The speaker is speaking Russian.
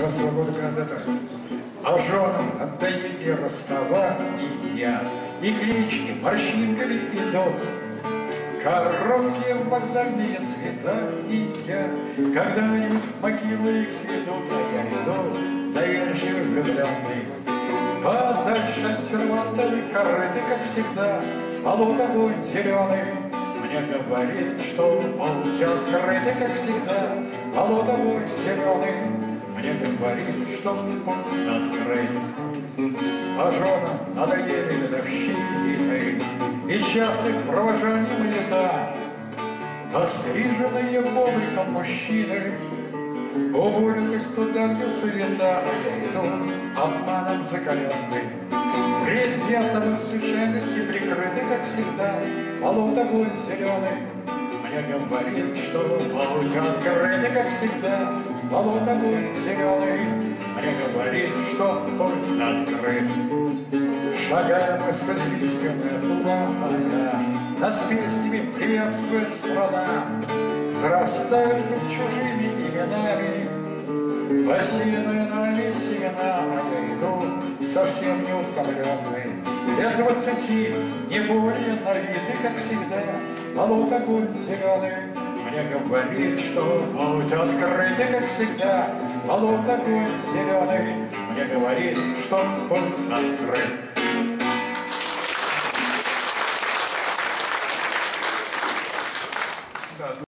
Разработка от этого. А женам отдай и расставания, и клички морщинками идут. Короткие вокзальные свидания, когда-нибудь в могилы их сведут, а я иду, доверчивый влюбленный. Подальше от серванта и корыты, как всегда, полут огонь зеленый. Мне говорит, что полуте открыты, как всегда, полут огонь зеленый. Мне говорит, что полуте открыты. А женам надоели годовщины и частых провожаний лета, а сриженные бобриком мужчины уволят их туда, где света. Я иду обманом закаленный, презентом из случайности прикрыты, как всегда, полут огонь зеленый. Мне говорит, что полуте открыты, как всегда, полут огонь зеленый. Мне говорит, что полуте открыт. Шагаем мы сквозь лиственное пламя, нас песнями приветствует страна. Взрастают под чужими именами посеянные нами семена. А я иду совсем неутомленный, лет 20, не более на вид, и как всегда, полут огонь зеленый. Мне говорит, что полуть открыты, как всегда, полут огонь зеленый. Мне говорит, что полут открыт.